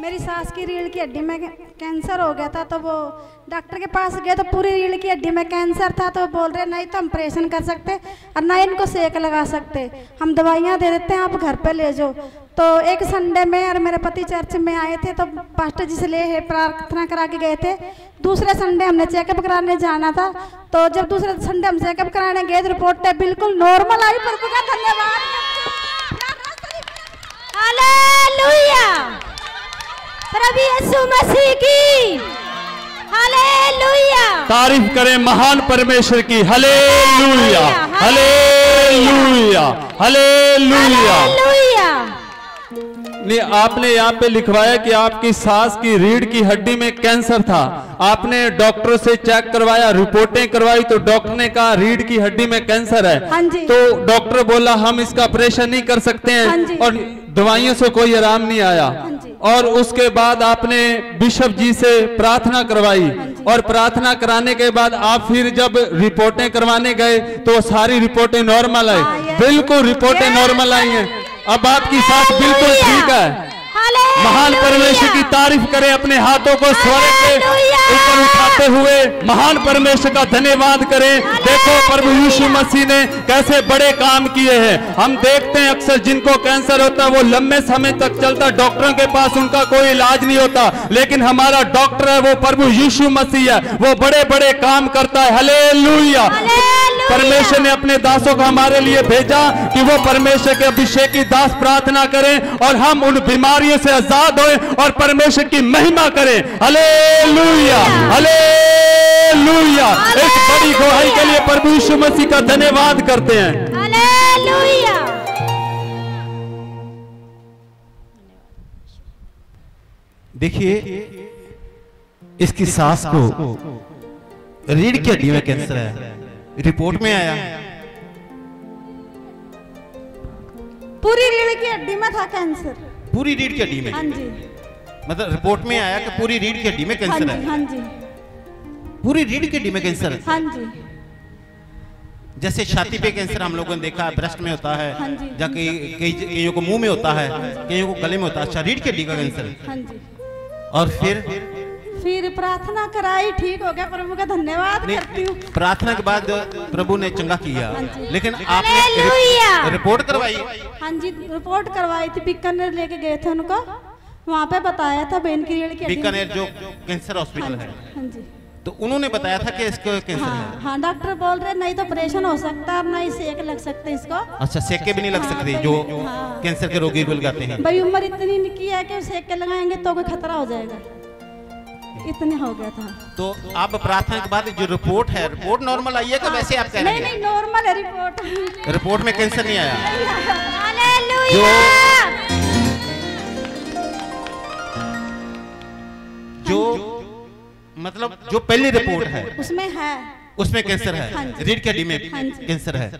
मेरी सास की रीढ़ की हड्डी में कैंसर हो गया था, तो वो डॉक्टर के पास गए तो पूरी रीढ़ की हड्डी में कैंसर था। तो वो बोल रहे नहीं तो हम ऑपरेशन कर सकते और ना इनको सेक लगा सकते, हम दवाइयाँ दे देते हैं आप घर पर ले जाओ। तो एक संडे में और मेरे पति चर्च में आए थे तो पास्टर जी से ले प्रार्थना करा के गए थे। दूसरे संडे हमने चेकअप कराने जाना था, तो जब दूसरे संडे हम चेकअप कराने गए तो रिपोर्ट बिल्कुल नॉर्मल आई। प्रभु का धन्यवाद, हालेलुया, प्रभु यीशु मसीह की हालेलुया। तारीफ करें महान परमेश्वर की, हालेलुया हालेलुया हालेलुया। नहीं, आपने यहाँ पे लिखवाया कि आपकी सास की रीढ़ की हड्डी में कैंसर था, आपने डॉक्टर से चेक करवाया, रिपोर्टें करवाई तो डॉक्टर ने कहा रीढ़ की हड्डी में कैंसर है। तो डॉक्टर बोला हम इसका ऑपरेशन नहीं कर सकते हैं, और दवाइयों से कोई आराम नहीं आया। और उसके बाद आपने बिशप जी से प्रार्थना करवाई, और प्रार्थना कराने के बाद आप फिर जब रिपोर्टें करवाने गए तो सारी रिपोर्टें नॉर्मल आई, बिल्कुल रिपोर्टें नॉर्मल आई हैं। अब आपकी सास बिल्कुल ठीक है। महान परमेश्वर की तारीफ करें, अपने हाथों को स्वर्ग के ऊपर उठाते हुए महान परमेश्वर का धन्यवाद करें। देखो प्रभु यीशु मसीह ने कैसे बड़े काम किए हैं। हम देखते हैं अक्सर जिनको कैंसर होता है वो लंबे समय तक चलता, डॉक्टरों के पास उनका कोई इलाज नहीं होता, लेकिन हमारा डॉक्टर है वो प्रभु यीशु मसीह है, वो बड़े बड़े काम करता है। हालेलुया, परमेश्वर ने अपने दासों को हमारे लिए भेजा कि वो परमेश्वर के अभिषेक की दास प्रार्थना करें और हम उन बीमारियों से आजाद होए और परमेश्वर की महिमा करें। हालेलुया हालेलुया, इस बड़ी गवाही के लिए प्रभु यीशु मसीह का धन्यवाद करते हैं। हालेलुया, देखिए इसकी सास को रीढ़ की हड्डी में कैंसर है, रिपोर्ट में आया पूरी रीढ़ की हड्डी में था कैंसर, पूरी रीढ़ की हड्डी में। हाँ जी, मतलब रिपोर्ट में आया कि पूरी रीढ़ की हड्डी में कैंसर है। हाँ जी, पूरी रीढ़ की हड्डी में कैंसर है। हाँ जी, जैसे छाती पे कैंसर हम लोगों ने देखा है, ब्रेस्ट में होता है, या कईयों को मुंह में होता है, कईयों को गले में होता है। अच्छा, रीढ़ की हड्डी का कैंसर है। और फिर प्रार्थना कराई, ठीक हो गया, प्रभु का धन्यवाद करती हूँ। प्रार्थना के बाद प्रभु ने चंगा किया, लेकिन आपने रिपोर्ट करवाई। हाँ जी, रिपोर्ट करवाई थी, बीकानेर लेके गए थे उनको, वहाँ पे बताया था बहन की रीढ़ की हड्डी, बीकानेर जो कैंसर हॉस्पिटल है। हाँ जी, तो उन्होंने बताया था कि इसको कैंसर है। हाँ, डॉक्टर बोल रहे नहीं तो ऑपरेशन हो सकता है, नहीं सेक लग सकते इसको। अच्छा, सेके भी नहीं लग सकते जो कैंसर के रोगी लगाते हैं। भाई उम्र इतनी की है कि सेके लगाएंगे तो कोई खतरा हो जाएगा, इतने हो गया था। तो आप प्रार्थना के बाद जो रिपोर्ट है, रिपोर्ट नॉर्मल आई है कि वैसे आप कह रहे हैं? नहीं, नॉर्मल है रिपोर्ट, रिपोर्ट में कैंसर नहीं आया। जो मतलब जो पहली रिपोर्ट है उसमें है, उसमें कैंसर है, रीढ़ की हड्डी में कैंसर है।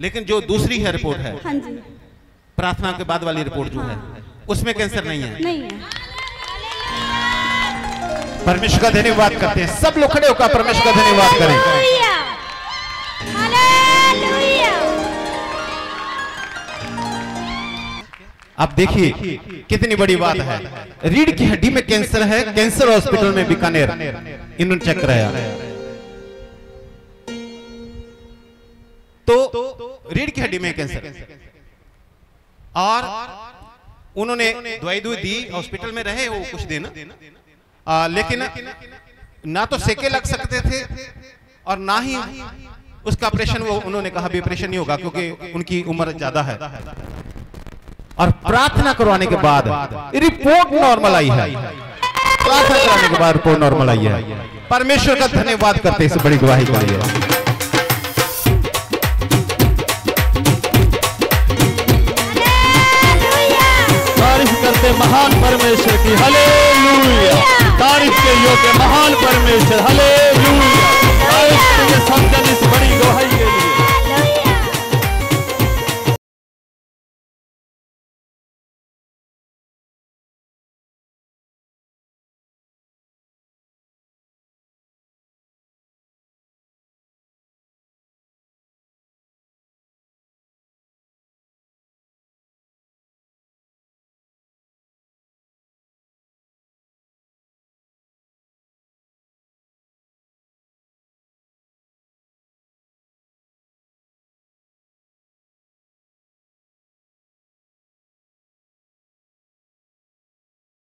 लेकिन जो दूसरी है रिपोर्ट है, प्रार्थना के बाद वाली रिपोर्ट जो है, उसमें कैंसर नहीं है। परमेश्वर का धन्यवाद करते हैं, सब लोग खड़े होकर परमेश्वर का धन्यवाद करें। आप देखिए कितनी बड़ी बात है, रीढ़ की हड्डी में कैंसर है, कैंसर हॉस्पिटल में बीकानेर इन्होंने चेक कराया। तो रीढ़ की हड्डी में कैंसर, और उन्होंने दवाई दी, हॉस्पिटल में रहे वो कुछ दिन, लेकिन ना तो सेके लग सकते थे और ना ही उसका ऑपरेशन, वो उन्होंने कहा भी ऑपरेशन नहीं होगा क्योंकि उनकी उम्र ज्यादा है। और प्रार्थना करवाने के बाद रिपोर्ट नॉर्मल आई है, प्रार्थना करवाने के बाद रिपोर्ट नॉर्मल आई है। परमेश्वर का धन्यवाद करते हैं इस बड़ी गवाही के लिए। महान परमेश्वर की हालेलुया, तारीफ के योग्य महान परमेश्वर, हालेलुया। इस बड़ी गवाही